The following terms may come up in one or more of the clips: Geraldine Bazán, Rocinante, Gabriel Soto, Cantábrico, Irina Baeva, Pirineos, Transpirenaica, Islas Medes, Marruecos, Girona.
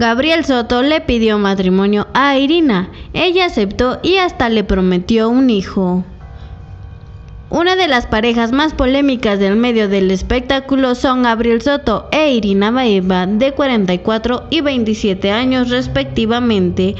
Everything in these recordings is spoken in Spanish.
Gabriel Soto le pidió matrimonio a Irina, ella aceptó y hasta le prometió un hijo. Una de las parejas más polémicas del medio del espectáculo son Gabriel Soto e Irina Baeva, de 44 y 27 años respectivamente,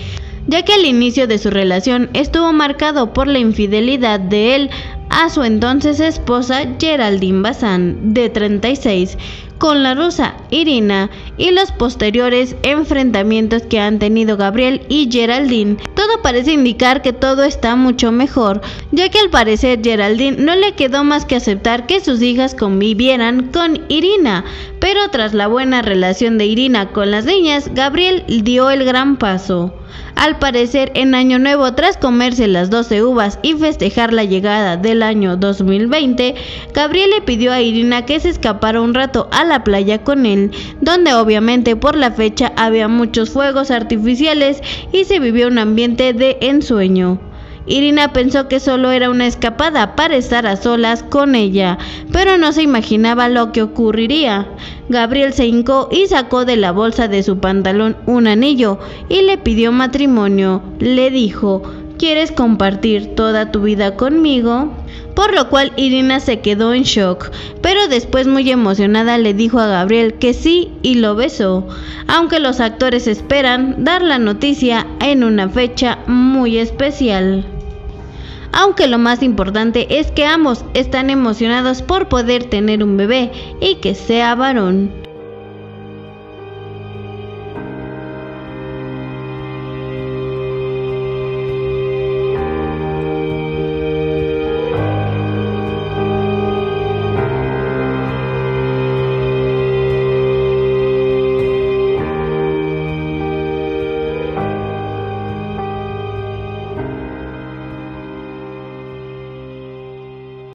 ya que el inicio de su relación estuvo marcado por la infidelidad de él a su entonces esposa Geraldine Bazán, de 36, con la rusa Irina, y los posteriores enfrentamientos que han tenido Gabriel y Geraldine. Todo parece indicar que todo está mucho mejor, ya que al parecer Geraldine no le quedó más que aceptar que sus hijas convivieran con Irina, pero tras la buena relación de Irina con las niñas, Gabriel dio el gran paso. Al parecer, en Año Nuevo, tras comerse las 12 uvas y festejar la llegada del año 2020, Gabriel le pidió a Irina que se escapara un rato a la playa con él, donde obviamente por la fecha había muchos fuegos artificiales y se vivió un ambiente de ensueño. Irina pensó que solo era una escapada para estar a solas con ella, pero no se imaginaba lo que ocurriría. Gabriel se hincó y sacó de la bolsa de su pantalón un anillo y le pidió matrimonio. Le dijo: ¿quieres compartir toda tu vida conmigo? Por lo cual Irina se quedó en shock, pero después, muy emocionada, le dijo a Gabriel que sí y lo besó, aunque los actores esperan dar la noticia en una fecha muy especial. Aunque lo más importante es que ambos están emocionados por poder tener un bebé y que sea varón.